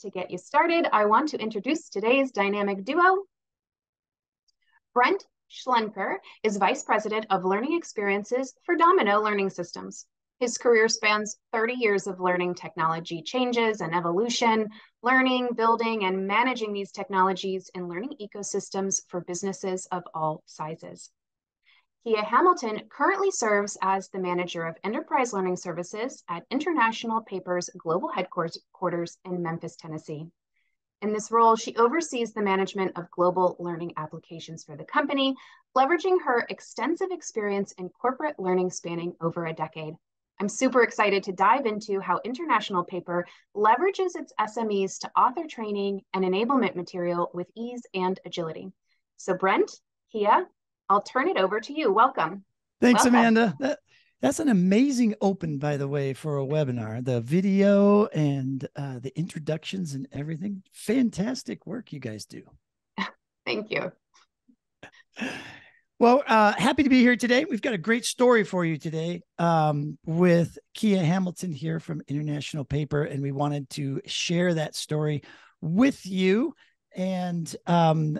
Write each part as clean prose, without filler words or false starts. to get you started, I want to introduce today's dynamic duo. Brent Schlenker is Vice President of Learning Experiences for dominKnow Learning Systems. His career spans 30 years of learning technology changes and evolution, learning, building, and managing these technologies in learning ecosystems for businesses of all sizes. Kyia Hamilton currently serves as the Manager of Enterprise Learning Services at International Paper's global headquarters in Memphis, Tennessee. In this role, she oversees the management of global learning applications for the company, leveraging her extensive experience in corporate learning spanning over a decade. I'm super excited to dive into how International Paper leverages its SMEs to author training and enablement material with ease and agility. So Brent, Kyia, I'll turn it over to you. Welcome. Thanks, Amanda. That's an amazing open, by the way, for a webinar. The video and the introductions and everything. Fantastic work you guys do. Thank you. Well, happy to be here today. We've got a great story for you today with Kyia Hamilton here from International Paper, and we wanted to share that story with you. And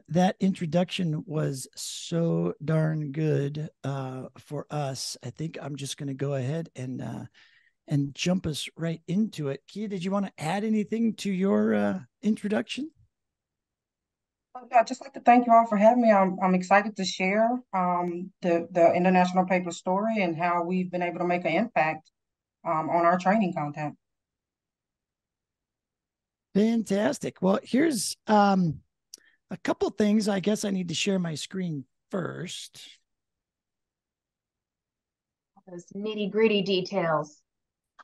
that introduction was so darn good for us. I think I'm just going to go ahead and jump us right into it. Kyia, did you want to add anything to your introduction? I'd just like to thank you all for having me. I'm excited to share the International Paper story and how we've been able to make an impact on our training content. Fantastic. Well, here's a couple things. I guess I need to share my screen first. Those nitty-gritty details.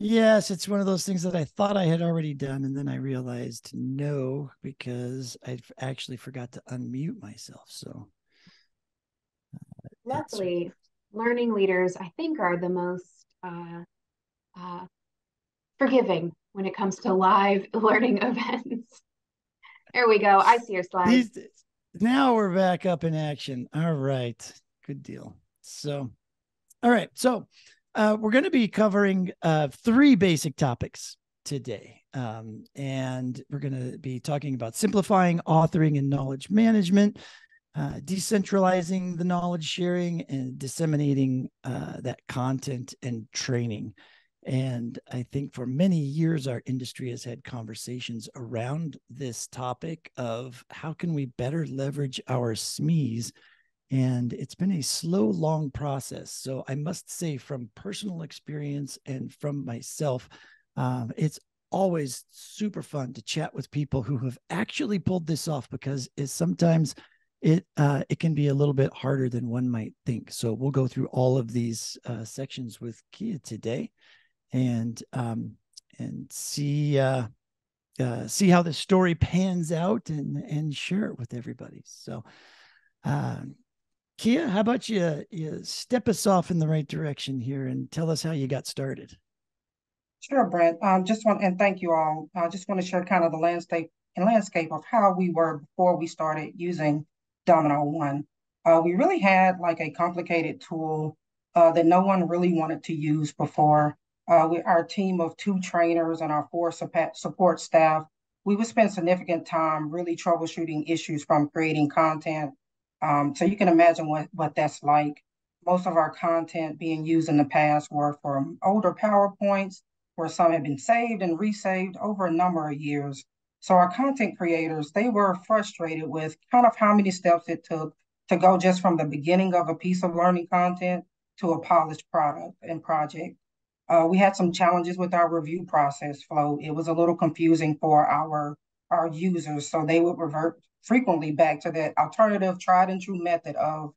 Yes, it's one of those things that I thought I had already done, and then I realized no, because I actually forgot to unmute myself. So, luckily, learning leaders, I think, are the most forgiving when it comes to live learning events. There we go. I see your slides. Now we're back up in action. All right. Good deal. So, all right. So we're going to be covering three basic topics today. And we're going to be talking about simplifying, authoring, and knowledge management, decentralizing the knowledge sharing, and disseminating that content and training. And I think for many years, our industry has had conversations around this topic of how can we better leverage our SMEs? And it's been a slow, long process. So I must say from personal experience and from myself, it's always super fun to chat with people who have actually pulled this off, because it's sometimes it can be a little bit harder than one might think. So we'll go through all of these sections with Kyia today. And see how the story pans out and share it with everybody. So, Kyia, how about you step us off in the right direction here and tell us how you got started? Sure, Brent. And thank you all. I just want to share kind of the landscape of how we were before we started using dominKnow One. We really had like a complicated tool that no one really wanted to use before. With our team of 2 trainers and our 4 support staff, we would spend significant time really troubleshooting issues from creating content. So you can imagine what that's like. Most of our content being used in the past were from older PowerPoints, where some had been saved and resaved over a number of years. So our content creators, they were frustrated with kind of how many steps it took to go just from the beginning of a piece of learning content to a polished product and project. We had some challenges with our review process flow. It was a little confusing for our users, so they would revert frequently back to that alternative tried and true method of,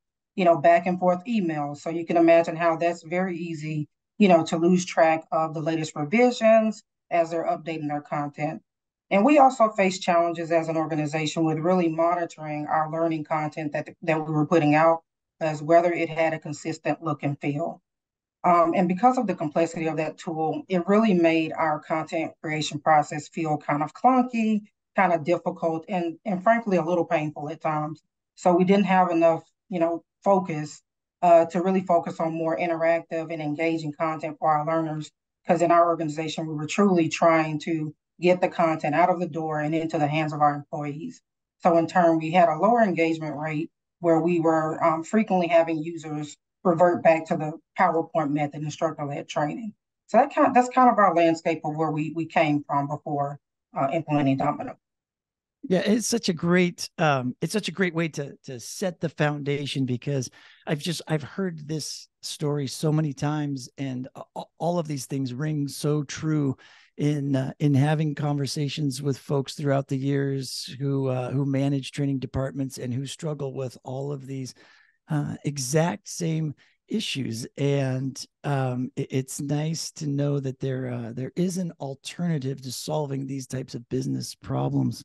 back and forth emails. So you can imagine how that's very easy, to lose track of the latest revisions as they're updating their content. And we also faced challenges as an organization with really monitoring our learning content that we were putting out, as whether it had a consistent look and feel. And because of the complexity of that tool, it really made our content creation process feel kind of clunky, kind of difficult, and frankly, a little painful at times. So we didn't have enough, focus to really focus on more interactive and engaging content for our learners, because in our organization, we were truly trying to get the content out of the door and into the hands of our employees. So in turn, we had a lower engagement rate where we were frequently having users revert back to the PowerPoint method, instructor-led training. So that's kind of our landscape of where we came from before implementing dominKnow. Yeah, it's such a great way to set the foundation, because I've heard this story so many times, and all of these things ring so true in having conversations with folks throughout the years who manage training departments and who struggle with all of these exact same issues. And it's nice to know that there is an alternative to solving these types of business problems.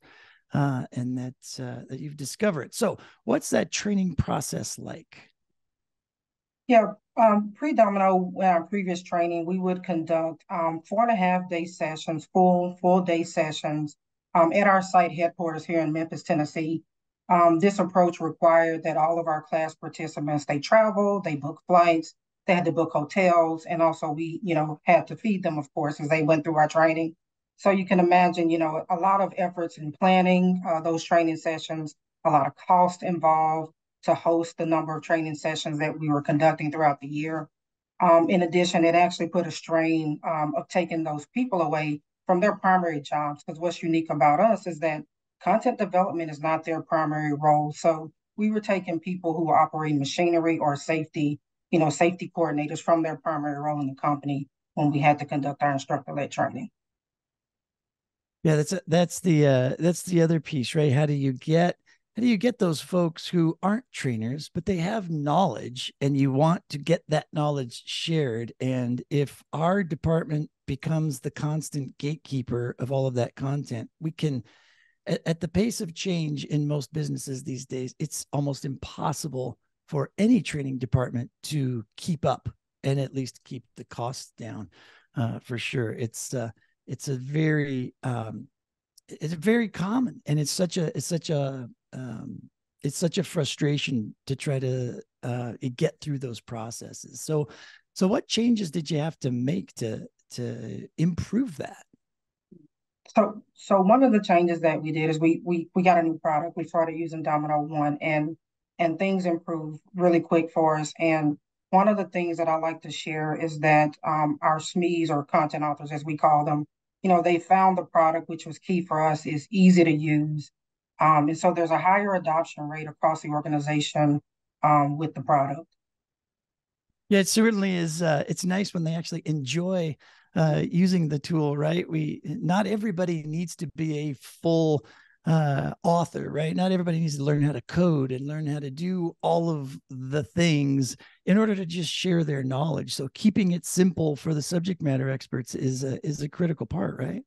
And that you've discovered. So what's that training process like? Yeah, pre-dominKnow, our previous training, we would conduct 4.5-day sessions, full-day sessions at our site headquarters here in Memphis, Tennessee. This approach required that all of our class participants, they travel, they book flights, they had to book hotels, and also we, had to feed them, of course, as they went through our training. So you can imagine, a lot of efforts in planning those training sessions, a lot of cost involved to host the number of training sessions that we were conducting throughout the year. In addition, it actually put a strain of taking those people away from their primary jobs, because what's unique about us is that content development is not their primary role. So we were taking people who were operating machinery or safety, safety coordinators from their primary role in the company when we had to conduct our instructor-led training. Yeah, that's the other piece, right? How do you get those folks who aren't trainers, but they have knowledge, and you want to get that knowledge shared? And if our department becomes the constant gatekeeper of all of that content, we can, at the pace of change in most businesses these days, it's almost impossible for any training department to keep up and at least keep the costs down, for sure. It's very common, and it's such a frustration to try to get through those processes. So what changes did you have to make to improve that? So one of the changes that we did is we got a new product. We started using dominKnow One, and things improved really quick for us. And one of the things that I like to share is that our SMEs, or content authors as we call them, they found the product, which was key for us. It's easy to use. And so there's a higher adoption rate across the organization with the product. Yeah, it certainly is. It's nice when they actually enjoy using the tool, right? Not everybody needs to be a full author, right? Not everybody needs to learn how to code and learn how to do all of the things in order to just share their knowledge. So keeping it simple for the subject matter experts is a critical part, right?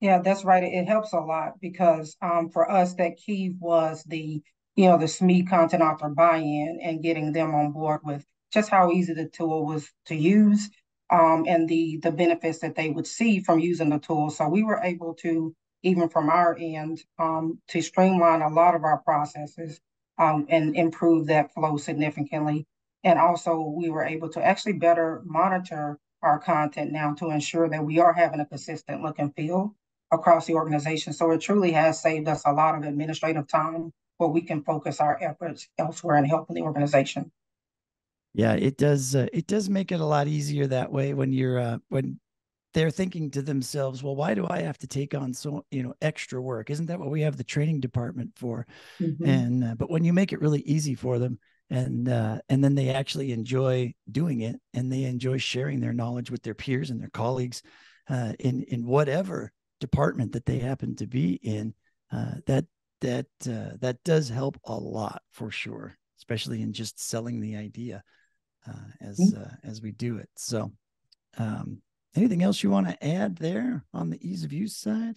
Yeah, that's right. It helps a lot because for us, that key was the SME content author buy-in and getting them on board with just how easy the tool was to use and the benefits that they would see from using the tool. So we were able to, even from our end, to streamline a lot of our processes and improve that flow significantly. And also we were able to actually better monitor our content now to ensure that we are having a consistent look and feel across the organization. So it truly has saved us a lot of administrative time where we can focus our efforts elsewhere and helping the organization. Yeah, it does make it a lot easier that way when you're, when they're thinking to themselves, well, why do I have to take on extra work? Isn't that what we have the training department for? Mm-hmm. And but when you make it really easy for them, and then they actually enjoy doing it, and they enjoy sharing their knowledge with their peers and their colleagues in whatever department that they happen to be in, that does help a lot for sure, especially in just selling the idea as we do it. So. Anything else you want to add there on the ease of use side?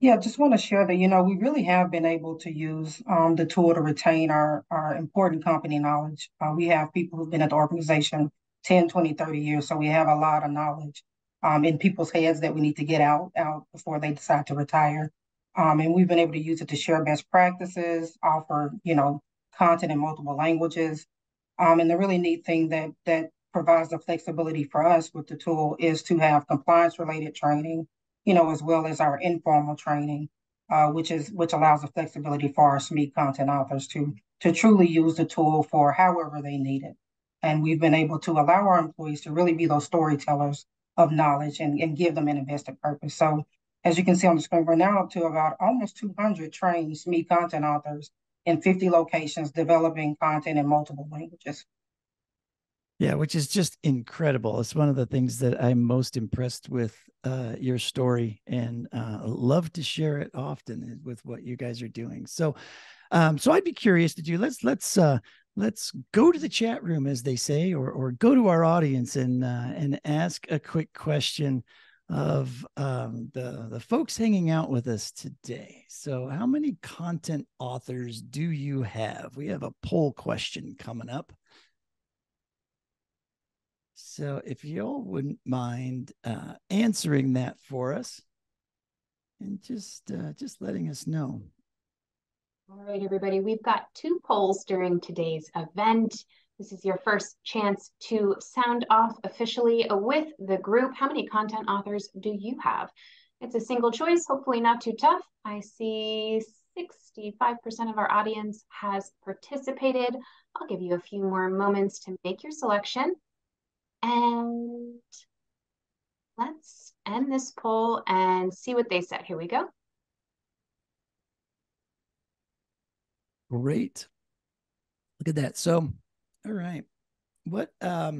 Yeah, just want to share that, we really have been able to use the tool to retain our important company knowledge. We have people who've been at the organization 10, 20, 30 years. So we have a lot of knowledge in people's heads that we need to get out before they decide to retire. And we've been able to use it to share best practices, offer, content in multiple languages. And the really neat thing that provides the flexibility for us with the tool is to have compliance related training you know, as well as our informal training, which allows the flexibility for our SME content authors to truly use the tool for however they need it. And we've been able to allow our employees to really be those storytellers of knowledge and give them an invested purpose. So as you can see on the screen, we're now up to about almost 200 trained SME content authors in 50 locations, developing content in multiple languages. Yeah, which is just incredible. It's one of the things that I'm most impressed with your story, and love to share it often with what you guys are doing. So, so I'd be curious to do. Let's go to the chat room, as they say, or go to our audience and ask a quick question of the folks hanging out with us today. So, how many content authors do you have? We have a poll question coming up. So if y'all wouldn't mind answering that for us and just letting us know. All right, everybody, we've got two polls during today's event. This is your first chance to sound off officially with the group. How many content authors do you have? It's a single choice, hopefully not too tough. I see 65% of our audience has participated. I'll give you a few more moments to make your selection. And let's end this poll and see what they said. Here we go. Great. Look at that. So, all right. What, yeah,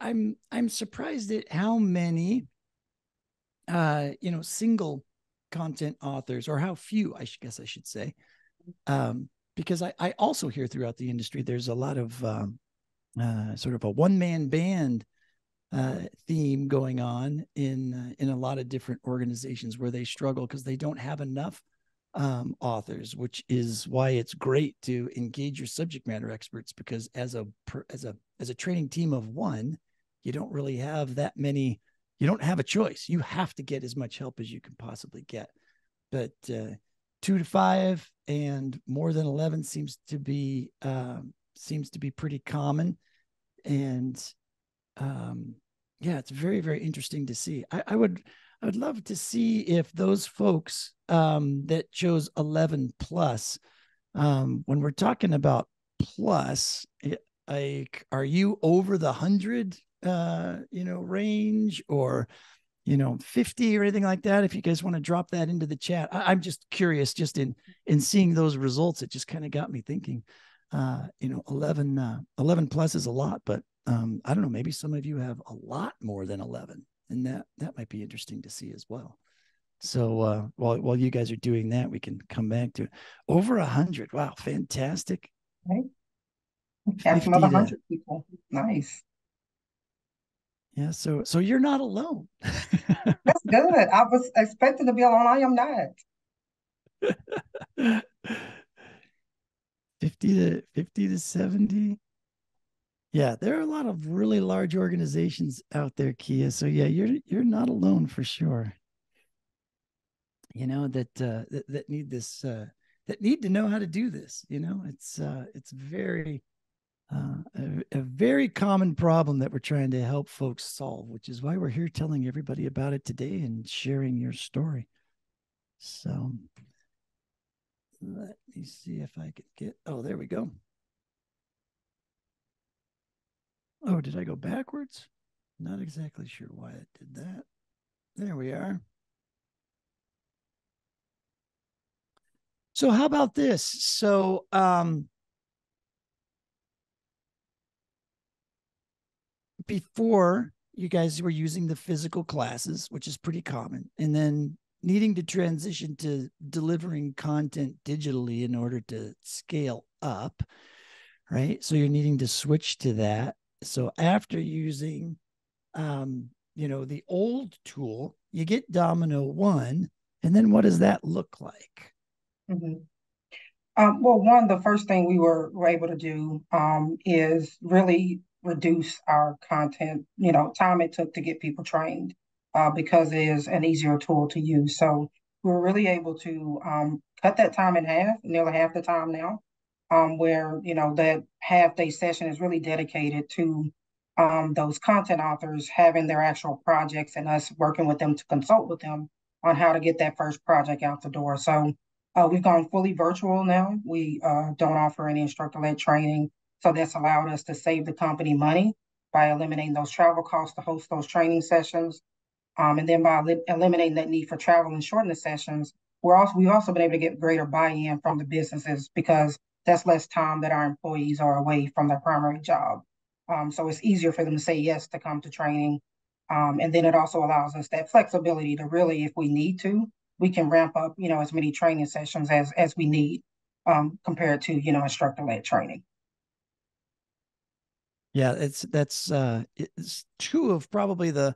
I'm surprised at how many, you know, single content authors, or how few, I should say, because I also hear throughout the industry there's a lot of sort of a one-man band theme going on in a lot of different organizations where they struggle because they don't have enough authors, which is why it's great to engage your subject matter experts, because as a training team of one, you don't really have that many. You don't have a choice. You have to get as much help as you can possibly get. But 2 to 5 and more than 11 seems to be pretty common, and yeah, it's very, very interesting to see. I would love to see if those folks that chose 11 plus, when we're talking about plus, like, are you over the 100 you know, range, or 50 or anything like that? If you guys want to drop that into the chat, I'm just curious, just in seeing those results, it just kind of got me thinking, 11 plus is a lot, but I don't know, maybe some of you have a lot more than 11, and that might be interesting to see as well. So while you guys are doing that, we can come back to it. Over 100. Wow. Fantastic. Right. That's another 100 people. Nice. Yeah, so you're not alone. That's good. I was expecting to be alone. I am not. 50 to 70. Yeah, there are a lot of really large organizations out there, Kyia. So yeah, you're not alone for sure. You know, that need this, that need to know how to do this. You know, it's very. A very common problem that we're trying to help folks solve, which is why we're here telling everybody about it today and sharing your story. So let me see if I could get, oh, there we go. Oh, did I go backwards? Not exactly sure why it did that. There we are. So how about this? So, before, you guys were using the physical classes, which is pretty common, and then needing to transition to delivering content digitally in order to scale up, right? So you're needing to switch to that. So after using, you know, the old tool, you get dominKnow 1, and then what does that look like? Mm-hmm. Well, one, the first thing we were able to do is really reduce our content, you know, time it took to get people trained, because it is an easier tool to use. So we were really able to cut that time in half, nearly half the time now, where, you know, that half day session is really dedicated to those content authors having their actual projects and us working with them to consult with them on how to get that first project out the door. So we've gone fully virtual now. We don't offer any instructor-led training. So that's allowed us to save the company money by eliminating those travel costs to host those training sessions. And then by eliminating that need for travel and shortening the sessions, we've also been able to get greater buy-in from the businesses, because that's less time that our employees are away from their primary job. So it's easier for them to say yes to come to training. And then it also allows us that flexibility to really, if we need to, we can ramp up, you know, as many training sessions as we need compared to, you know, instructor-led training. Yeah, it's two of probably the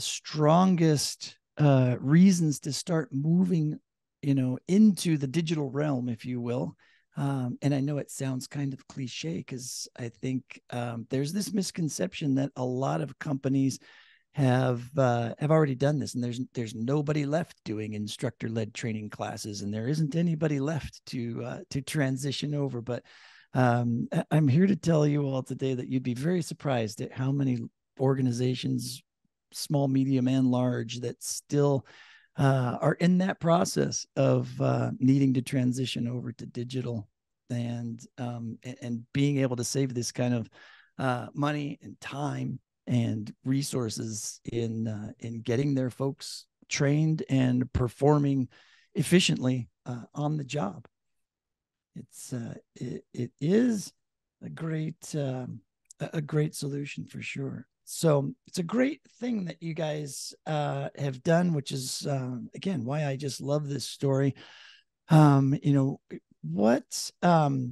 strongest reasons to start moving, you know, into the digital realm, if you will. And I know it sounds kind of cliche, because I think there's this misconception that a lot of companies have already done this, and there's nobody left doing instructor-led training classes, and there isn't anybody left to transition over, but. I'm here to tell you all today that you'd be very surprised at how many organizations, small, medium, and large, that still are in that process of needing to transition over to digital, and being able to save this kind of money and time and resources in getting their folks trained and performing efficiently on the job. It is a great solution for sure. So it's a great thing that you guys have done, which is again why I just love this story. You know what? Let's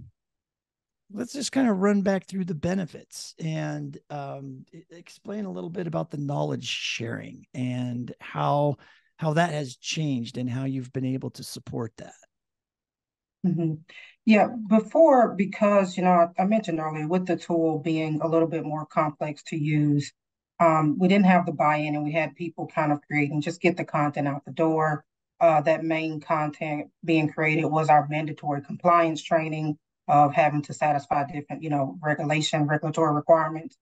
just kind of run back through the benefits and explain a little bit about the knowledge sharing and how that has changed and how you've been able to support that. Mm-hmm. Yeah, before, because, you know, I mentioned earlier with the tool being a little bit more complex to use, we didn't have the buy-in, and we had people kind of creating, just get the content out the door. That main content being created was our mandatory compliance training of having to satisfy different, you know, regulatory requirements.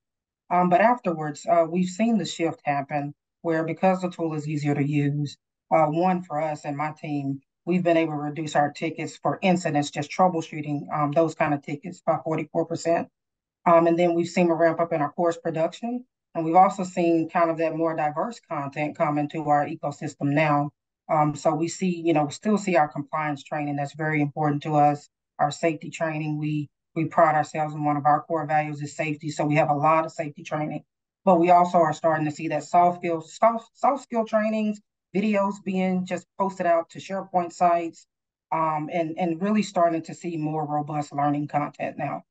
But afterwards, we've seen the shift happen where, because the tool is easier to use, one for us and my team, we've been able to reduce our tickets for incidents, just troubleshooting those kind of tickets by 44%. And then we've seen a ramp up in our course production. And we've also seen kind of that more diverse content come into our ecosystem now. So we see, you know, we still see our compliance training that's very important to us, our safety training. We pride ourselves on one of our core values is safety. So we have a lot of safety training, but we also are starting to see that soft skill trainings, videos being just posted out to SharePoint sites, and really starting to see more robust learning content now.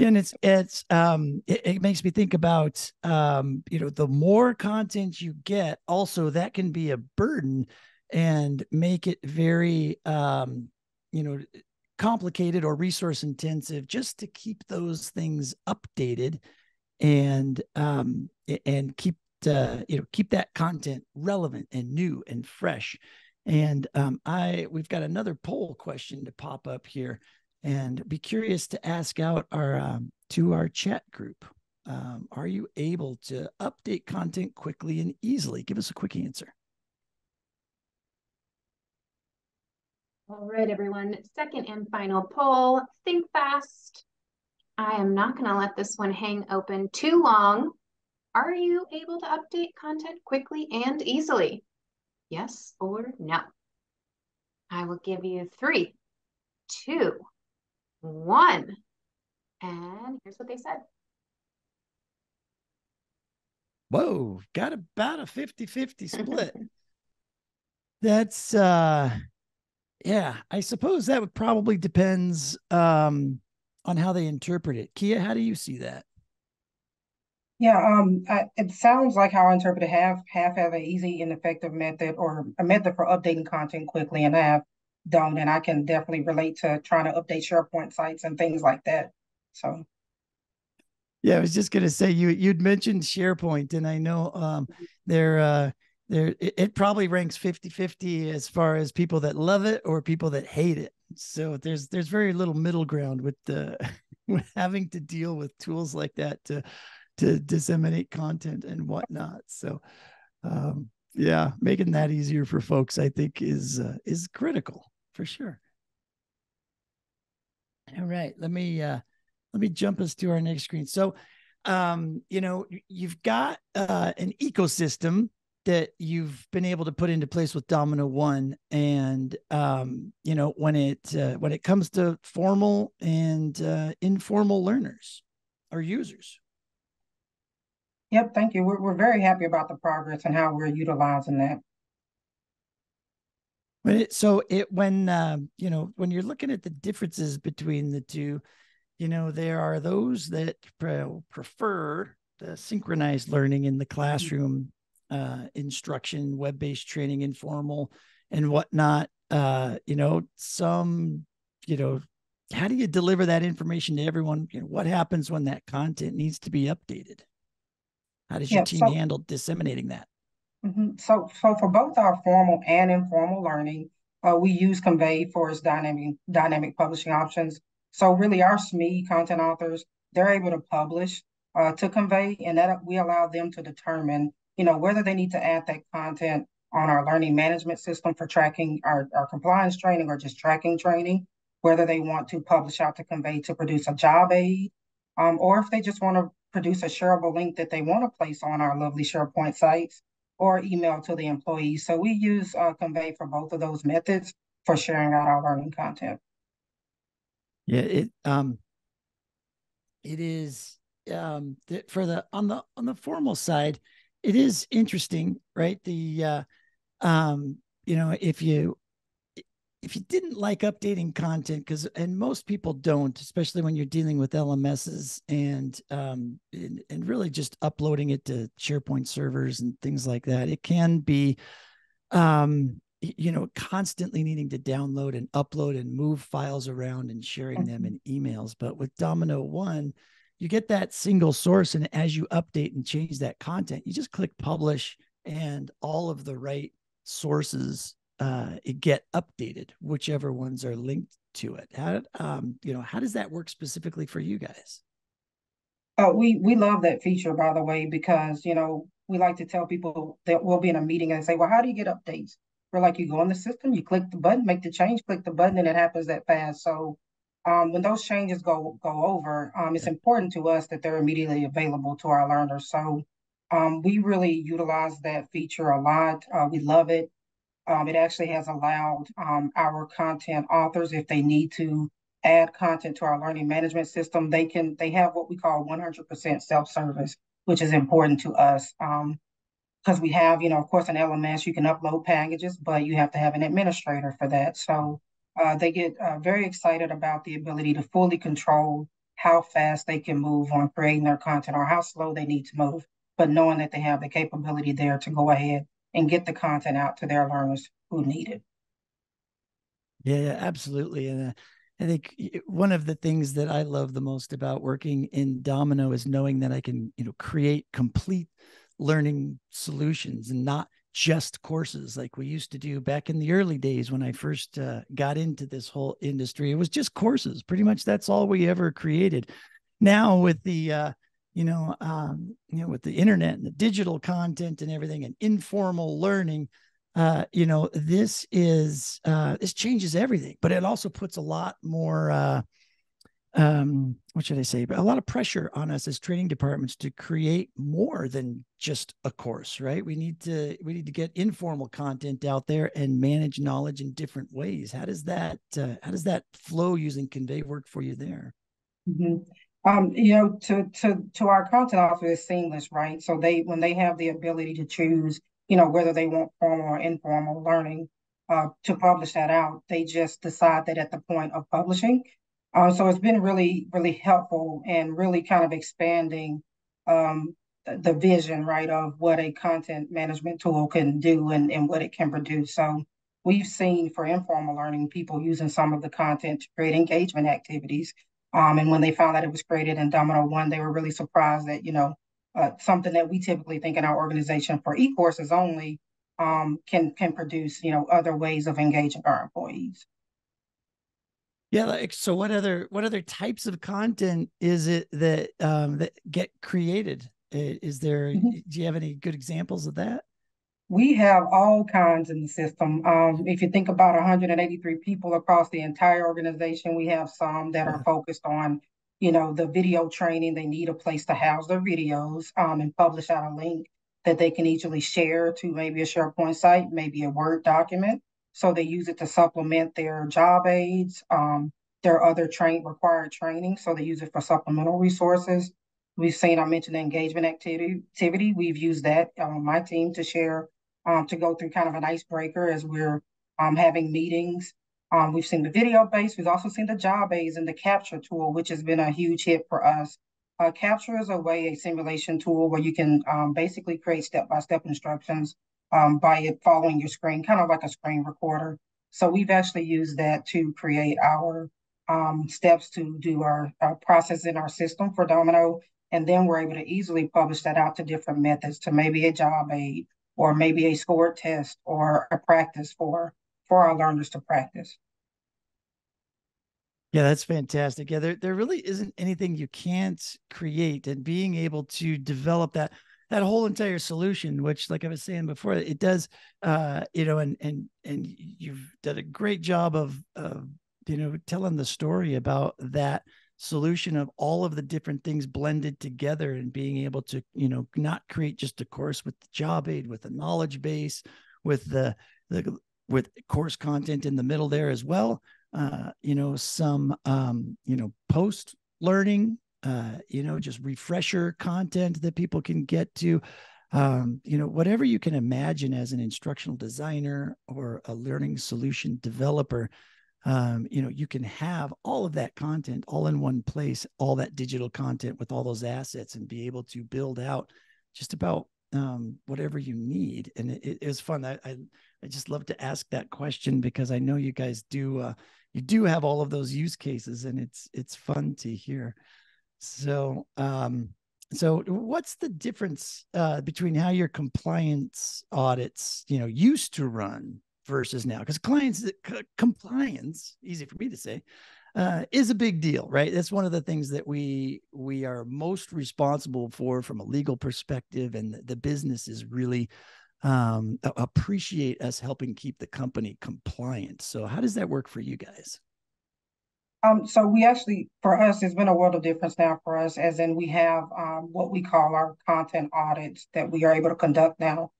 And it makes me think about, you know, the more content you get, also that can be a burden and make it very, you know, complicated or resource intensive just to keep those things updated and keep you know, keep that content relevant and new and fresh. And we've got another poll question to pop up here, and be curious to ask out to our chat group. Are you able to update content quickly and easily? Give us a quick answer. All right, everyone. Second and final poll. Think fast. I am not going to let this one hang open too long. Are you able to update content quickly and easily? Yes or no? I will give you 3, 2, 1. And here's what they said. Whoa, got about a 50-50 split. That's, yeah, I suppose that would probably depends on how they interpret it. Kyia, how do you see that? Yeah, it sounds like how I interpret it, half have an easy and effective method, or a method for updating content quickly, and half don't. And I can definitely relate to trying to update SharePoint sites and things like that. So, yeah, I was just gonna say you'd mentioned SharePoint, and I know it probably ranks 50-50 as far as people that love it or people that hate it. So there's very little middle ground with the We're having to deal with tools like that to disseminate content and whatnot. So yeah, making that easier for folks, I think, is critical for sure. All right, let me jump us to our next screen. So, you know, you've got an ecosystem that you've been able to put into place with dominKnow One, and you know, when it comes to formal and informal learners or users. Yep, thank you. We're very happy about the progress and how we're utilizing that. When it, you know, when you're looking at the differences between the two, you know, there are those that prefer the synchronized learning in the classroom, instruction, web-based training, informal and whatnot. You know, some, you know, how do you deliver that information to everyone? You know, what happens when that content needs to be updated? How does your team handle disseminating that? So for both our formal and informal learning, we use Convey for its dynamic publishing options. So really our SME content authors, they're able to publish to Convey, and that we allow them to determine, you know, whether they need to add that content on our learning management system for tracking our compliance training or just tracking training, whether they want to publish out to Convey to produce a job aid, or if they just want to produce a shareable link that they want to place on our lovely SharePoint sites or email to the employees. So we use Convey for both of those methods for sharing out our learning content. Yeah, it is for the on the formal side, it is interesting, right? The you know, if you didn't like updating content, because, and most people don't, especially when you're dealing with LMSs and really just uploading it to SharePoint servers and things like that, it can be, you know, constantly needing to download and upload and move files around and sharing them in emails. But with dominKnow One, you get that single source, and as you update and change that content, you just click publish, and all of the right sources get updated, whichever ones are linked to it. How, you know, how does that work specifically for you guys? We love that feature, by the way, because, you know, we like to tell people that we'll be in a meeting and say, well, how do you get updates? We're like, you go in the system, you click the button, make the change, click the button, and it happens that fast. So when those changes go over, it's important to us that they're immediately available to our learners. So we really utilize that feature a lot. We love it. It actually has allowed our content authors, if they need to add content to our learning management system, they have what we call 100% self-service, which is important to us because we have, you know, of course, an LMS, you can upload packages, but you have to have an administrator for that. So they get very excited about the ability to fully control how fast they can move on creating their content or how slow they need to move, but knowing that they have the capability there to go ahead and get the content out to their learners who need it. Yeah, absolutely. And I think one of the things that I love the most about working in dominKnow is knowing that I can, you know, create complete learning solutions and not just courses like we used to do back in the early days when I first got into this whole industry. It was just courses. Pretty much that's all we ever created. Now with the, you know, with the internet and the digital content and everything and informal learning, you know, this is, this changes everything, but it also puts a lot more, what should I say? But a lot of pressure on us as training departments to create more than just a course, right? We need to get informal content out there and manage knowledge in different ways. How does that flow using Convey work for you there? Mm-hmm. You know, to our content authors, it's seamless, right? So when they have the ability to choose, you know, whether they want formal or informal learning to publish that out, they just decide that at the point of publishing. So it's been really, really helpful and really kind of expanding the vision, right, of what a content management tool can do and what it can produce. So we've seen for informal learning, people using some of the content to create engagement activities. And when they found that it was created in dominKnow One, they were really surprised that, you know, something that we typically think in our organization for e-courses only can produce, you know, other ways of engaging our employees. Yeah. Like, so what other types of content is it that, that get created? Is there, do you have any good examples of that? We have all kinds in the system. If you think about 183 people across the entire organization, we have some that are focused on, you know, the video training. They need a place to house their videos and publish out a link that they can easily share to maybe a SharePoint site, maybe a Word document. So they use it to supplement their job aids, their other required training. So they use it for supplemental resources. We've seen, I mentioned the engagement activity. We've used that on my team to share, to go through kind of an icebreaker as we're having meetings. We've seen the video base. We've also seen the job aids and the capture tool, which has been a huge hit for us. Capture is a simulation tool where you can basically create step-by-step instructions by it following your screen, kind of like a screen recorder. So we've actually used that to create our steps to do our process in our system for dominKnow. And then we're able to easily publish that out to different methods, to maybe a job aid or maybe a scored test or a practice for our learners to practice. Yeah, that's fantastic. Yeah, there really isn't anything you can't create, and being able to develop that whole entire solution, which, like I was saying before, it does, you know, and you've done a great job of you know, telling the story about that solution of all of the different things blended together, and being able to, you know, not create just a course with the job aid, with the knowledge base, with the course content in the middle there as well. You know, some, you know, post learning, you know, just refresher content that people can get to, you know, whatever you can imagine as an instructional designer or a learning solution developer, you know, you can have all of that content all in one place, all that digital content with all those assets, and be able to build out just about whatever you need. And it was fun. I just love to ask that question, because I know you guys do, you do have all of those use cases, and it's fun to hear. So, so what's the difference between how your compliance audits, you know, used to run versus now? Because compliance, easy for me to say, is a big deal, right? That's one of the things that we are most responsible for from a legal perspective, and the business is really appreciate us helping keep the company compliant. So how does that work for you guys? So we actually, for us, it's been a world of difference now for us, as in we have what we call our content audits that we are able to conduct now.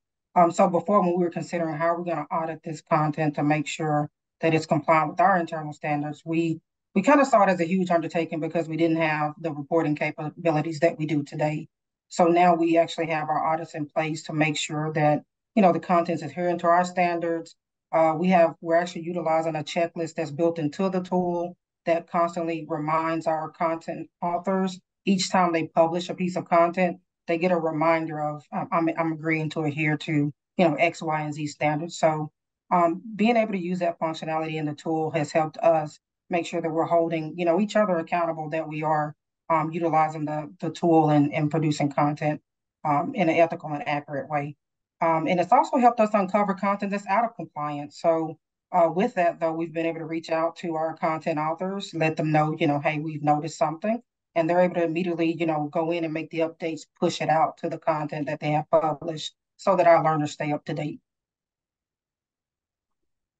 So before, when we were considering how we're going to audit this content to make sure that it's compliant with our internal standards, we kind of saw it as a huge undertaking because we didn't have the reporting capabilities that we do today. So now we actually have our audits in place to make sure that, you know, the content's adhering to our standards. We're actually utilizing a checklist that's built into the tool that constantly reminds our content authors each time they publish a piece of content. They get a reminder of I'm agreeing to adhere to, you know, X, Y, and Z standards. So being able to use that functionality in the tool has helped us make sure that we're holding, you know, each other accountable, that we are utilizing the tool and producing content in an ethical and accurate way. And it's also helped us uncover content that's out of compliance. So with that, though, we've been able to reach out to our content authors, let them know, you know, hey, we've noticed something, and they're able to immediately, you know, go in and make the updates, push it out to the content that they have published so that our learners stay up to date.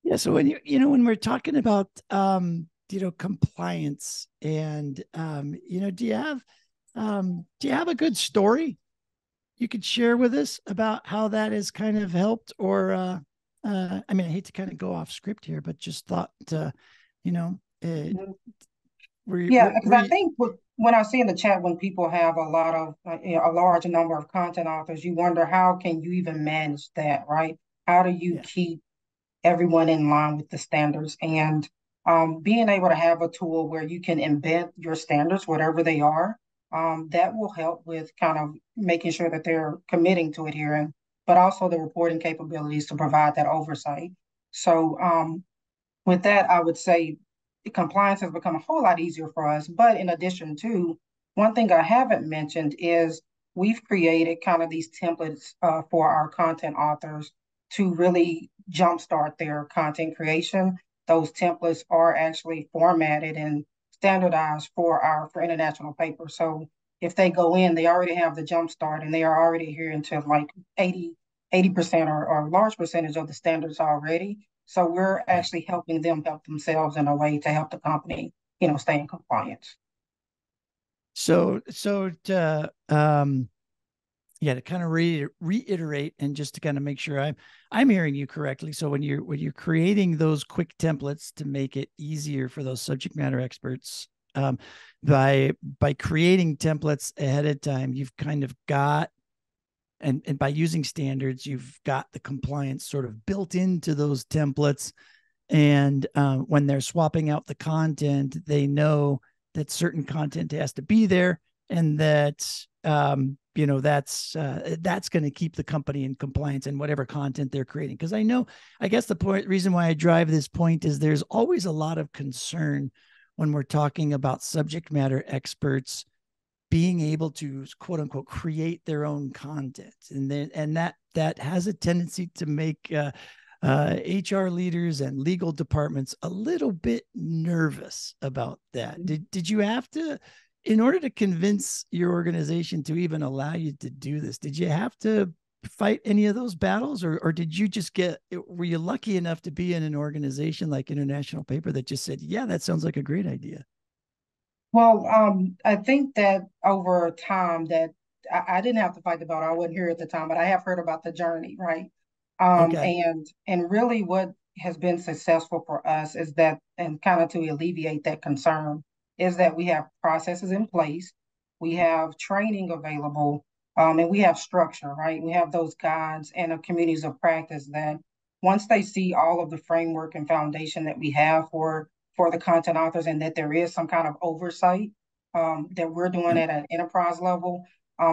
Yeah, so when you know, when we're talking about, you know, compliance and, you know, do you have a good story you could share with us about how that has kind of helped? Or, I mean, I hate to kind of go off script here, but just thought, you know, yeah, because I think when I see in the chat, when people have a large number of content authors, you wonder, how can you even manage that, right? How do you keep everyone in line with the standards? And being able to have a tool where you can embed your standards, whatever they are, that will help with kind of making sure that they're committing to adhering, but also the reporting capabilities to provide that oversight. So with that, I would say compliance has become a whole lot easier for us. But in addition to, one thing I haven't mentioned is we've created kind of these templates for our content authors to really jumpstart their content creation. those templates are actually formatted and standardized for International Paper. So if they go in, they already have the jump start and they are already adhering to like 80% or a large percentage of the standards already. So we're actually helping them help themselves in a way to help the company, you know, stay in compliance. So to, to kind of reiterate and just to kind of make sure I'm hearing you correctly. So when you're creating those quick templates to make it easier for those subject matter experts, by creating templates ahead of time, you've kind of got, and by using standards, you've got the compliance sort of built into those templates. And when they're swapping out the content, they know that certain content has to be there, and that that's going to keep the company in compliance in whatever content they're creating. Because I guess the reason why I drive this point is there's always a lot of concern when we're talking about subject matter experts being able to, quote unquote, create their own content, and that has a tendency to make HR leaders and legal departments a little bit nervous about that. Did you have to, in order to convince your organization to even allow you to do this, did you have to fight any of those battles, or did you just were you lucky enough to be in an organization like International Paper that just said, yeah, that sounds like a great idea? Well, I think that over time that I didn't have to fight the battle. I wasn't here at the time, but I have heard about the journey, right? Okay. And really what has been successful for us is that, and kind of to alleviate that concern, is that we have processes in place, we have training available, and we have structure, right? We have those guides and the communities of practice that once they see all of the framework and foundation that we have for the content authors, and that there is some kind of oversight that we're doing at an enterprise level,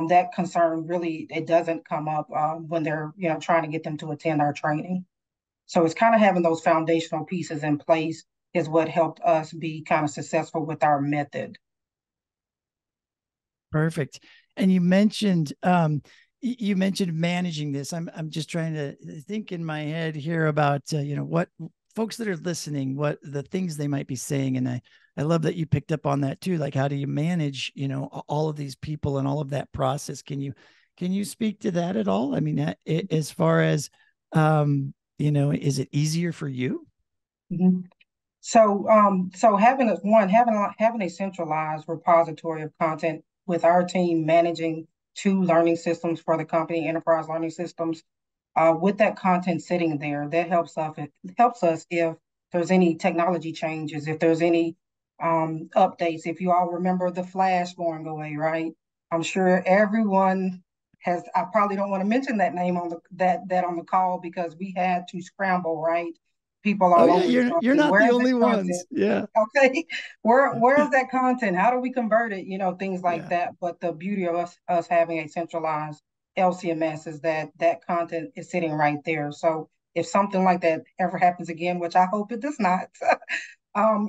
that concern really, it doesn't come up when they're, you know, trying to get them to attend our training. So it's kind of having those foundational pieces in place is what helped us be kind of successful with our method. Perfect. And you mentioned managing this. I'm just trying to think in my head here about what folks that are listening, what the things they might be saying, and I love that you picked up on that too. Like, how do you manage, all of these people and all of that process? Can you speak to that at all? I mean, as far as, is it easier for you? Mm-hmm. So having a centralized repository of content with our team, managing 2 learning systems for the company, enterprise learning systems, with that content sitting there, that helps us if there's any technology changes, if there's any updates. If you all remember the Flash going away, right? I'm sure everyone has. I probably don't want to mention that name on that on the call because we had to scramble, right? People all over. You're not the only ones. Yeah. Okay. Where's that content? How do we convert it? Things like that. But the beauty of us having a centralized LCMS is that content is sitting right there. So if something like that ever happens again, which I hope it does not,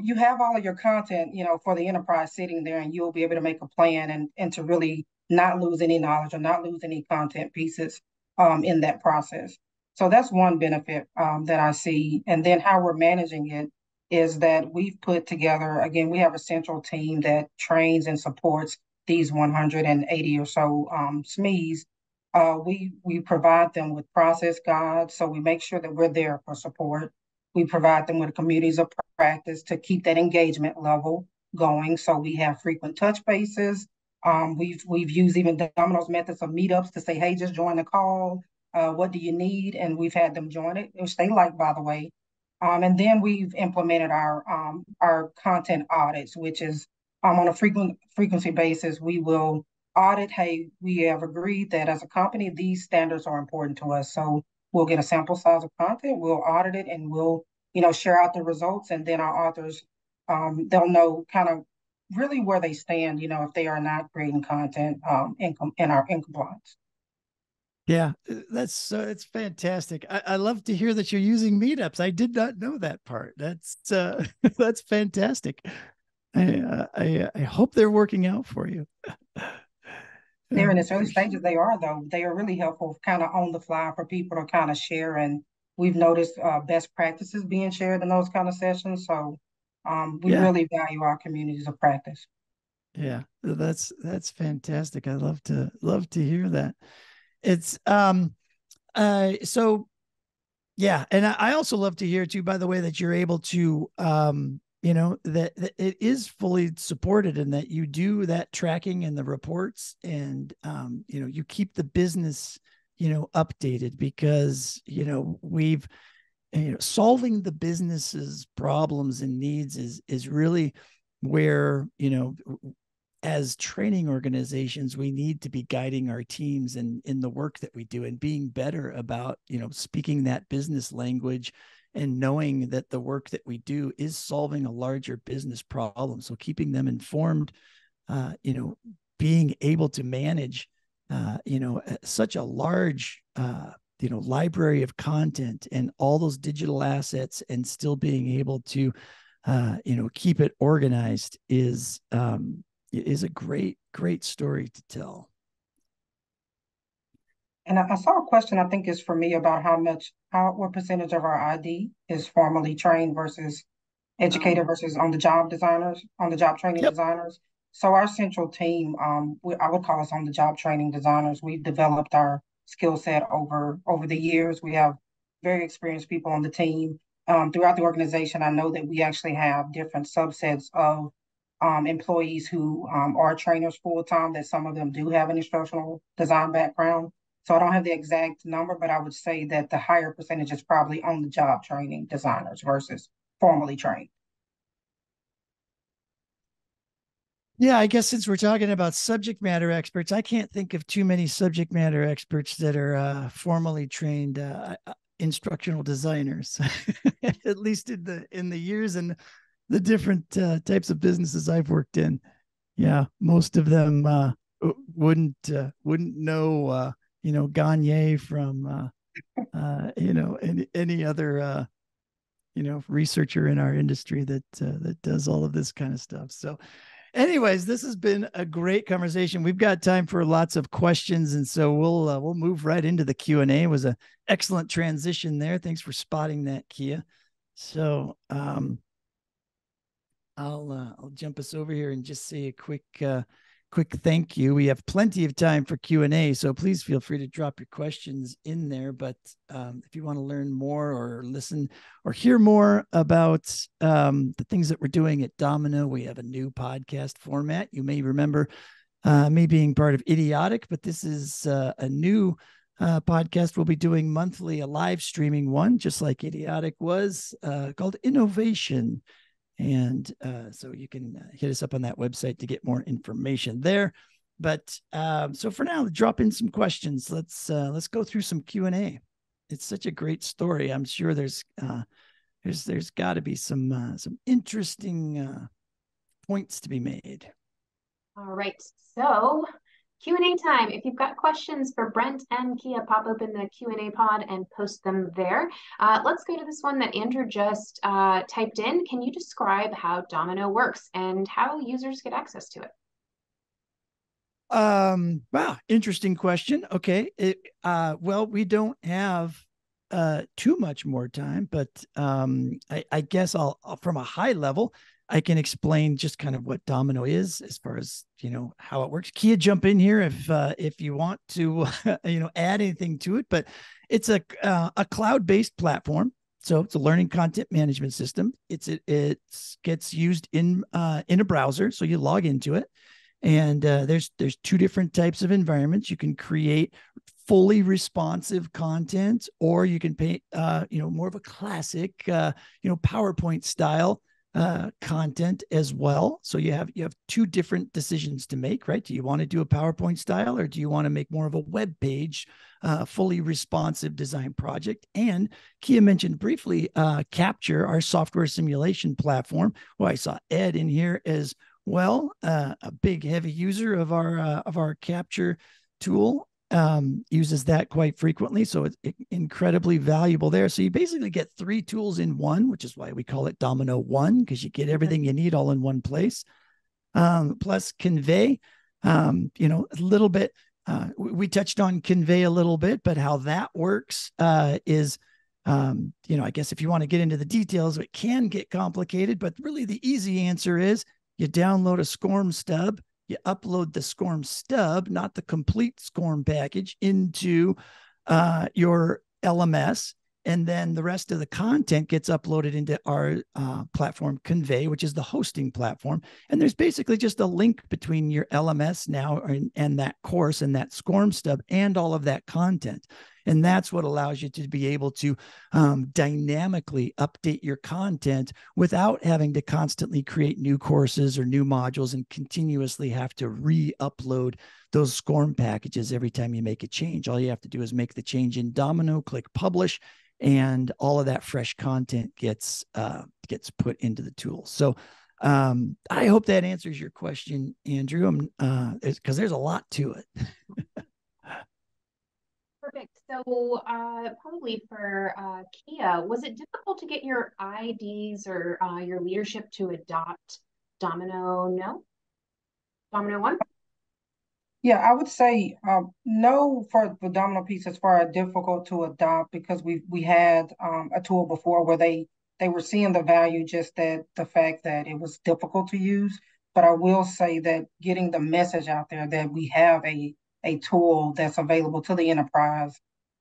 you have all of your content, for the enterprise sitting there, and you'll be able to make a plan and to really not lose any knowledge or not lose any content pieces in that process. So that's one benefit that I see. And then how we're managing it is that we've put together, again, we have a central team that trains and supports these 180 or so SMEs. We provide them with process guides. So we make sure that we're there for support. We provide them with communities of practice to keep that engagement level going. So we have frequent touch bases. We've used even dominKnow's methods of meetups to say, hey, just join the call. What do you need? And we've had them join it, which they like, by the way. And then we've implemented our content audits, which is on a frequency basis. We will audit, hey, we have agreed that as a company, these standards are important to us. So we'll get a sample size of content, we'll audit it, and we'll, share out the results. And then our authors, they'll know kind of really where they stand, if they are not creating content in compliance. Yeah, it's fantastic. I love to hear that you're using meetups. I did not know that part. That's that's fantastic. I hope they're working out for you. They're in its early stages. They are, though. They are really helpful, kind of on the fly, for people to kind of share and we've noticed best practices being shared in those kind of sessions. So we really value our communities of practice. Yeah, that's fantastic. I love to hear that. It's so yeah, and I also love to hear too, by the way, that you're able to you know, that it is fully supported and that you do that tracking and the reports and you know, you keep the business, you know, updated because, you know, we've, you know, solving the business's problems and needs is really where, you know, as training organizations, we need to be guiding our teams and in the work that we do and being better about, you know, speaking that business language and knowing that the work that we do is solving a larger business problem. So keeping them informed, you know, being able to manage, you know, such a large, you know, library of content and all those digital assets and still being able to, you know, keep it organized is a great story to tell. And I saw a question, I think is for me, about what percentage of our ID is formally trained versus educated versus on the job training yep. designers. So our central team, I would call us on the job training designers. We've developed our skill set over the years. We have very experienced people on the team. Throughout the organization, I know that we actually have different subsets of employees who are trainers full-time, that some of them do have an instructional design background. So I don't have the exact number, but I would say that the higher percentage is probably on the job training designers versus formally trained. Yeah, I guess since we're talking about subject matter experts, I can't think of too many subject matter experts that are formally trained instructional designers, at least in the years and the different types of businesses I've worked in. Yeah, most of them wouldn't know you know, Gagne from, you know, any other, you know, researcher in our industry that does all of this kind of stuff. So anyways, this has been a great conversation. We've got time for lots of questions. And so we'll move right into the Q&A. It was an excellent transition there. Thanks for spotting that, Kyia. So I'll jump us over here and just say a quick thank you. We have plenty of time for Q&A, so please feel free to drop your questions in there. But if you want to learn more or listen or hear more about the things that we're doing at dominKnow, we have a new podcast format. You may remember me being part of IDIODC, but this is a new podcast we'll be doing monthly, a live streaming one, just like IDIODC was, called Innovation. And so you can hit us up on that website to get more information there. But so for now, drop in some questions. Let's go through some Q&A. It's such a great story. I'm sure there's got to be some interesting points to be made. All right. So Q&A time. If you've got questions for Brent and Kyia, pop open the Q&A pod and post them there. Let's go to this one that Andrew just typed in. Can you describe how dominKnow works and how users get access to it? Wow, interesting question. Okay. Well, we don't have too much more time, but I guess I'll from a high level, I can explain just kind of what dominKnow is as far as, you know, how it works. Kyia, jump in here if you want to, you know, add anything to it, but it's a cloud-based platform. So it's a learning content management system. It gets used in a browser. So you log into it and there's two different types of environments. You can create fully responsive content, or you can paint, you know, more of a classic, you know, PowerPoint style content as well. So you have two different decisions to make, right? Do you want to do a PowerPoint style, or do you want to make more of a web page, fully responsive design project? And Kyia mentioned briefly Capture, our software simulation platform. Well, I saw Ed in here as well, a big heavy user of our Capture tool. Uses that quite frequently. So it's incredibly valuable there. So you basically get three tools in one, which is why we call it dominKnow One, because you get everything you need all in one place. Plus Convey, you know, a little bit, we touched on Convey a little bit, but how that works is you know, I guess if you want to get into the details, it can get complicated, but really the easy answer is you download a SCORM stub, you upload the SCORM stub, not the complete SCORM package, into your LMS, and then the rest of the content gets uploaded into our platform, Convey, which is the hosting platform. And there's basically just a link between your LMS now and that course and that SCORM stub and all of that content. And that's what allows you to be able to dynamically update your content without having to constantly create new courses or new modules and continuously have to re-upload those SCORM packages every time you make a change. All you have to do is make the change in dominKnow, click publish, and all of that fresh content gets put into the tool. So I hope that answers your question, Andrew, because there's a lot to it. Perfect. So probably for Kyia, was it difficult to get your IDs or your leadership to adopt dominKnow one? Yeah, I would say no for the dominKnow piece as far as difficult to adopt, because we had a tool before where they were seeing the value, just that the fact that it was difficult to use. But I will say that getting the message out there that we have a tool that's available to the enterprise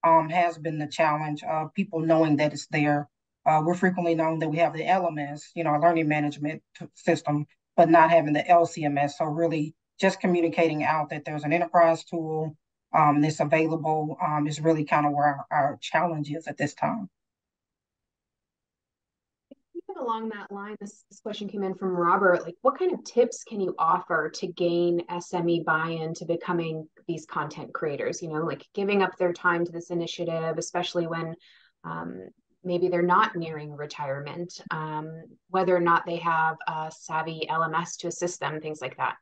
has been the challenge of people knowing that it's there. We're frequently known that we have the LMS, you know, a learning management system, but not having the LCMS. So really, just communicating out that there's an enterprise tool that's available is really kind of where our challenge is at this time. Even along that line, this question came in from Robert, like, what kind of tips can you offer to gain SME buy-in to becoming these content creators? You know, like giving up their time to this initiative, especially when maybe they're not nearing retirement, whether or not they have a savvy LMS to assist them, things like that.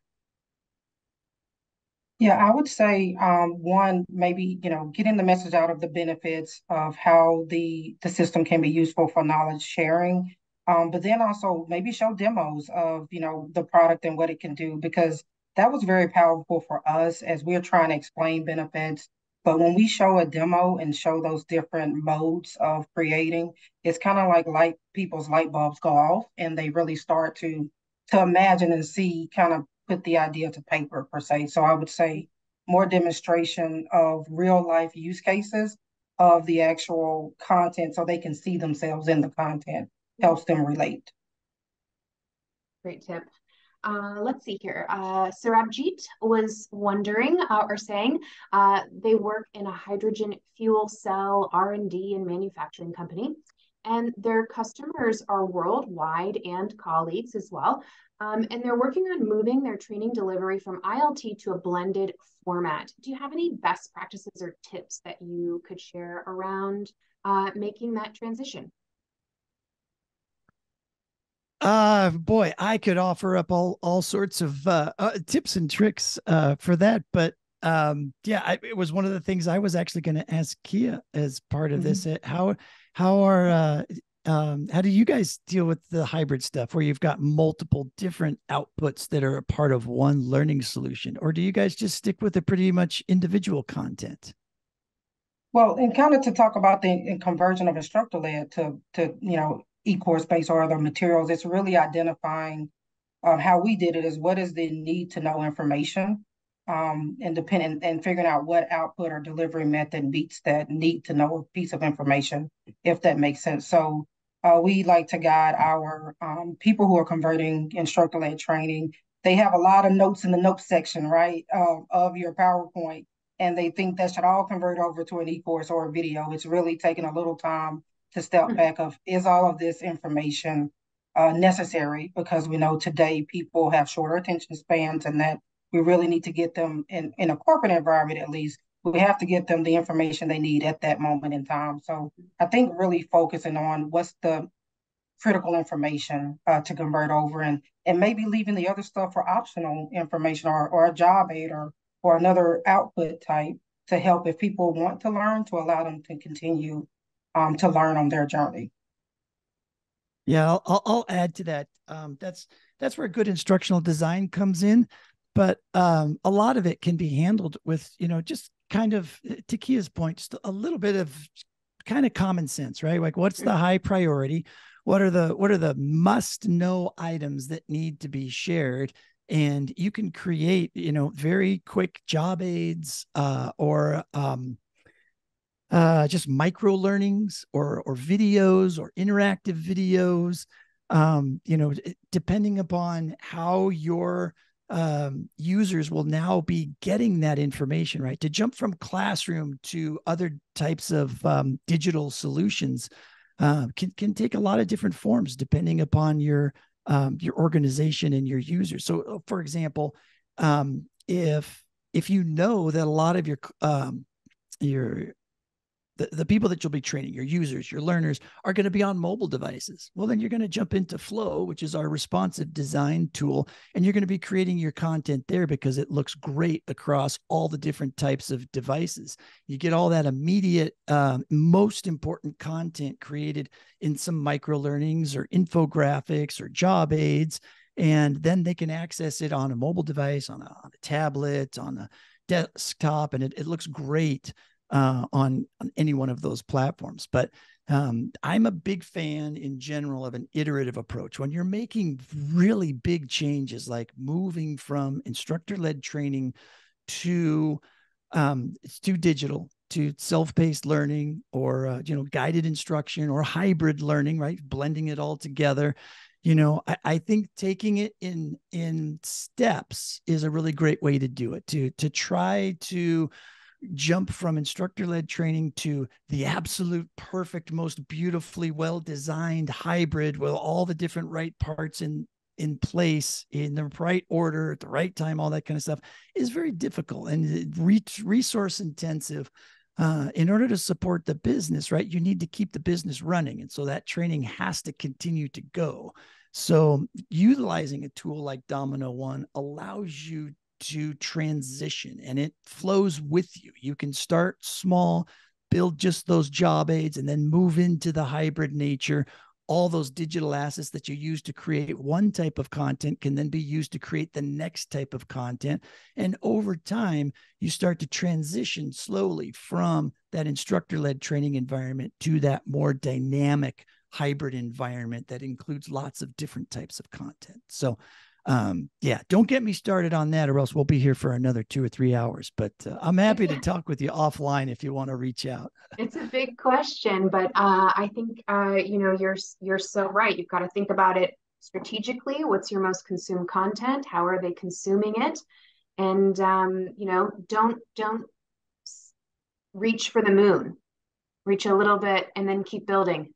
Yeah, I would say one, maybe, you know, getting the message out of the benefits of how the system can be useful for knowledge sharing, but then also maybe show demos of, you know, the product and what it can do, because that was very powerful for us as we're trying to explain benefits. But when we show a demo and show those different modes of creating, it's kind of like people's light bulbs go off and they really start to imagine and see, kind of put the idea to paper, per se. So I would say more demonstration of real life use cases of the actual content so they can see themselves in the content, helps them relate. Great tip. Let's see here. Sarabjit was wondering or saying they work in a hydrogen fuel cell R&D and manufacturing company, and their customers are worldwide and colleagues as well. And they're working on moving their training delivery from ILT to a blended format. Do you have any best practices or tips that you could share around making that transition? Boy, I could offer up all sorts of tips and tricks for that. But yeah, it was one of the things I was actually going to ask Kyia as part of this. How do you guys deal with the hybrid stuff where you've got multiple different outputs that are a part of one learning solution? Or do you guys just stick with a pretty much individual content? Well, and kind of to talk about the conversion of instructor-led to you know, e-course based or other materials, it's really identifying how we did it is what is the need to know information and figuring out what output or delivery method meets that need to know a piece of information, if that makes sense. So we like to guide our people who are converting instructor-led training. They have a lot of notes in the notes section, right, of your PowerPoint, and they think that should all convert over to an e-course or a video. It's really taking a little time to step back of, is all of this information necessary? Because we know today people have shorter attention spans, and that we really need to get them in a corporate environment, at least, we have to get them the information they need at that moment in time. So I think really focusing on what's the critical information to convert over, and maybe leaving the other stuff for optional information or a job aid or another output type to help if people want to learn, to allow them to continue to learn on their journey. Yeah, I'll add to that. That's where good instructional design comes in. But a lot of it can be handled with, you know, just kind of, to Kia's point, just a little bit of kind of common sense, right? Like, what's the high priority? What are the must-know items that need to be shared? And you can create, you know, very quick job aids or just micro learnings or videos or interactive videos, you know, depending upon how your users will now be getting that information, right? To jump from classroom to other types of digital solutions can take a lot of different forms depending upon your organization and your users. So, for example, if you know that a lot of the people that you'll be training, your users, your learners, are going to be on mobile devices, well, then you're going to jump into Flow, which is our responsive design tool, and you're going to be creating your content there because it looks great across all the different types of devices. You get all that immediate, most important content created in some micro learnings or infographics or job aids, and then they can access it on a mobile device, on a tablet, on a desktop, and it looks great on any one of those platforms. But I'm a big fan in general of an iterative approach. When you're making really big changes, like moving from instructor-led training to digital, to self-paced learning, or you know, guided instruction or hybrid learning, right? Blending it all together. You know, I think taking it in steps is a really great way to do it. To try to jump from instructor-led training to the absolute perfect, most beautifully well-designed hybrid with all the different right parts in place, in the right order, at the right time, all that kind of stuff, is very difficult and resource intensive. In order to support the business, right, you need to keep the business running. And so that training has to continue to go. So utilizing a tool like dominKnow One allows you to transition, and it flows with you. You can start small, build just those job aids, and then move into the hybrid nature. All those digital assets that you use to create one type of content can then be used to create the next type of content. And over time, you start to transition slowly from that instructor-led training environment to that more dynamic hybrid environment that includes lots of different types of content. So yeah, don't get me started on that, or else we'll be here for another 2 or 3 hours. But I'm happy to talk with you offline if you want to reach out. It's a big question, but I think you know, you're so right. You've got to think about it strategically. What's your most consumed content? How are they consuming it? And you know, don't reach for the moon. Reach a little bit and then keep building.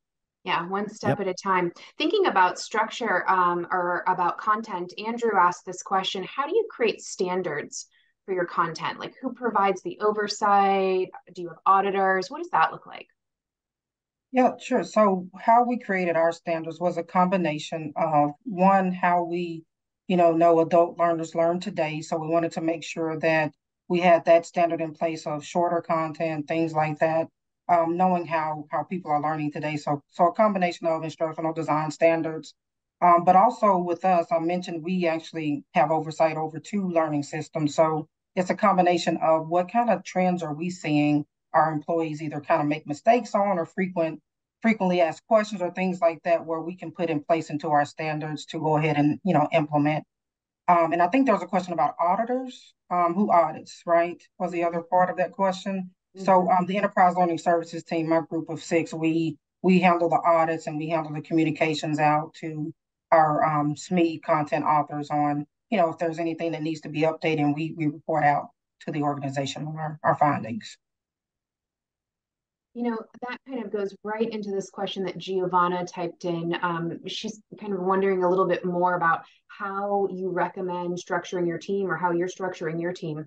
Yeah, one step at a time. Thinking about structure or about content, Andrew asked this question: how do you create standards for your content? Like, who provides the oversight? Do you have auditors? What does that look like? Yeah, sure. So how we created our standards was a combination of, one, how we, you know adult learners learn today. So we wanted to make sure that we had that standard in place of shorter content, things like that. Knowing how people are learning today. So a combination of instructional design standards, but also with us, I mentioned we actually have oversight over 2 learning systems. So it's a combination of what kind of trends are we seeing our employees either kind of make mistakes on, or frequently asked questions, or things like that, where we can put in place into our standards to go ahead and, you know, implement. And I think there was a question about auditors, who audits, right? Was the other part of that question. So the Enterprise Learning Services team, my group of 6, we handle the audits, and we handle the communications out to our SME content authors on, you know, if there's anything that needs to be updated, we report out to the organization on our findings. You know, that kind of goes right into this question that Giovanna typed in. She's kind of wondering a little bit more about how you recommend structuring your team, or how you're structuring your team.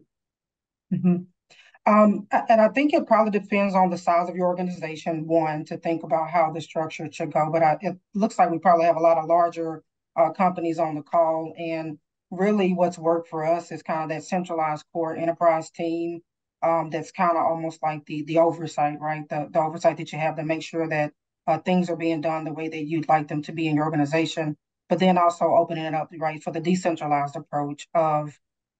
Mm-hmm. And I think it probably depends on the size of your organization, one, to think about how the structure should go. But it looks like we probably have a lot of larger companies on the call. And really what's worked for us is kind of that centralized core enterprise team that's kind of almost like the oversight, right? The oversight that you have to make sure that things are being done the way that you'd like them to be in your organization. But then also opening it up, right, for the decentralized approach of,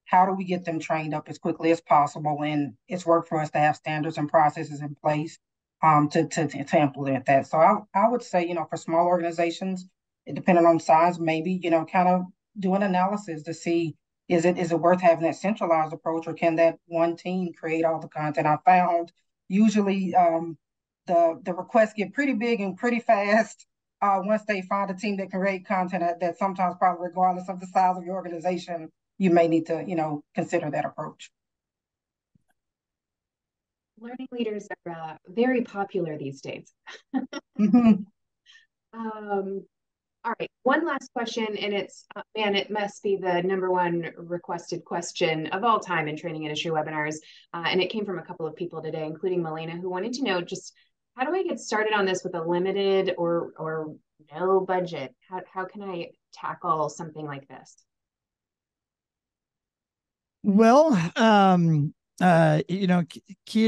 how do we get them trained up as quickly as possible? And it's worked for us to have standards and processes in place to implement that. So I would say, for small organizations, depending on size, maybe, kind of do an analysis to see, is it worth having that centralized approach, or can that one team create all the content? I found usually the requests get pretty big and pretty fast once they find a team that can create content, that sometimes probably regardless of the size of your organization, you may need to, consider that approach. Learning leaders are very popular these days. Mm-hmm. All right, one last question, and it's, man, it must be the #1 requested question of all time in training industry webinars. And it came from a couple of people today, including Melina, who wanted to know just how do I get started on this with a limited or no budget? How can I tackle something like this? Well, Kyia,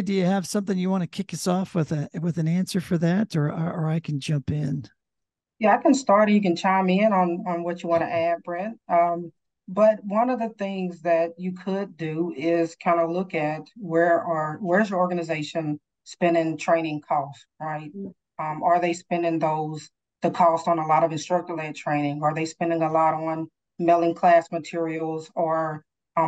do you have something you want to kick us off with an answer for that, or I can jump in? Yeah, I can start, and you can chime in on what you want to add, Brent. But one of the things that you could do is kind of look at where's your organization spending training costs, right? Mm-hmm. Are they spending the cost on a lot of instructor-led training? Are they spending a lot on mailing class materials or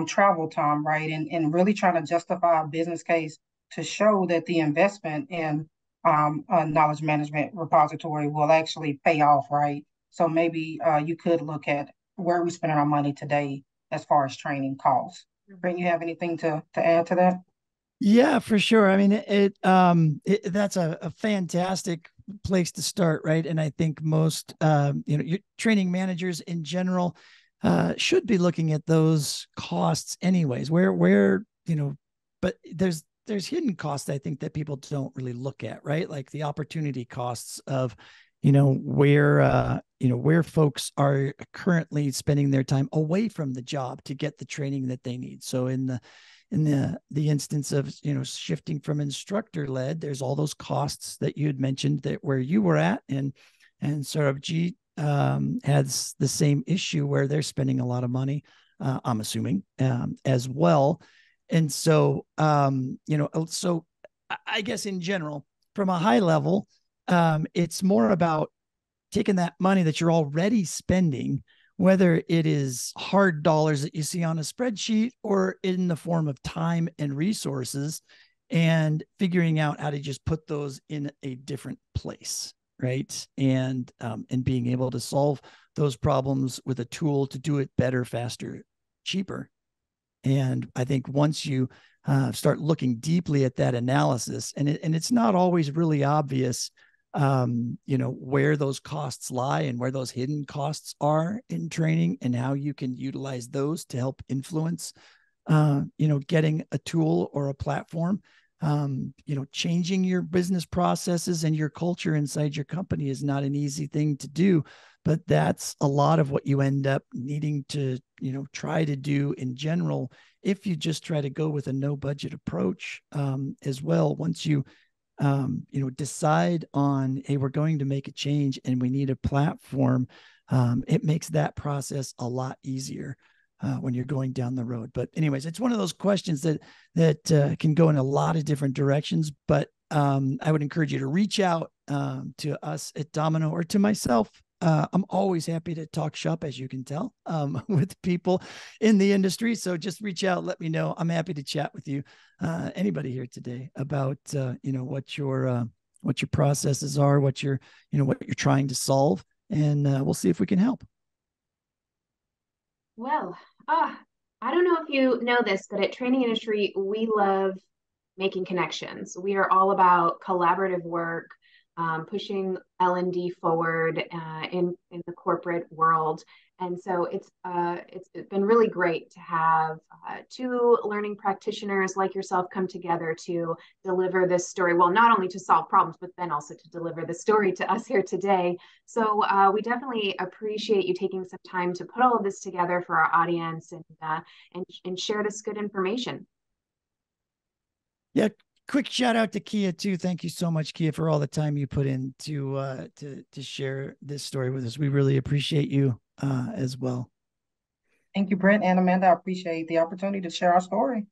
travel time, right? And really trying to justify a business case to show that the investment in a knowledge management repository will actually pay off, right? So maybe you could look at where we're spending our money today as far as training costs. Brent, you have anything to add to that? Yeah, for sure. I mean, that's a fantastic place to start, right? And I think most, your training managers in general should be looking at those costs anyways, but there's hidden costs, I think, that people don't really look at, right? Like the opportunity costs of, where folks are currently spending their time away from the job to get the training that they need. So in the instance of, shifting from instructor led, there's all those costs that you had mentioned that where you were at, and Sarabjit has the same issue where they're spending a lot of money, I'm assuming, as well. And so, so I guess in general, from a high level, it's more about taking that money that you're already spending, whether it is hard dollars that you see on a spreadsheet or in the form of time and resources, and figuring out how to just put those in a different place, right? And being able to solve those problems with a tool to do it better, faster, cheaper. And I think once you start looking deeply at that analysis, and it's not always really obvious, where those costs lie and where those hidden costs are in training and how you can utilize those to help influence, getting a tool or a platform. Changing your business processes and your culture inside your company is not an easy thing to do, but that's a lot of what you end up needing to, try to do in general. If you just try to go with a no budget approach, as well, once you, decide on, hey, we're going to make a change and we need a platform, it makes that process a lot easier when you're going down the road. But anyways, it's one of those questions that can go in a lot of different directions, but I would encourage you to reach out to us at dominKnow or to myself. I'm always happy to talk shop, as you can tell, with people in the industry. So just reach out, let me know. I'm happy to chat with you, anybody here today about, what your processes are, what you're trying to solve, and we'll see if we can help. Well, I don't know if you know this, but at Training Industry, we love making connections. We are all about collaborative work, pushing L&D forward in the corporate world. And so it's been really great to have two learning practitioners like yourself come together to deliver this story. Well, not only to solve problems, but then also to deliver the story to us here today. So we definitely appreciate you taking some time to put all of this together for our audience and share this good information. Yeah. Quick shout out to Kyia too. Thank you so much, Kyia, for all the time you put in to share this story with us. We really appreciate you as well. Thank you, Brent and Amanda. I appreciate the opportunity to share our story.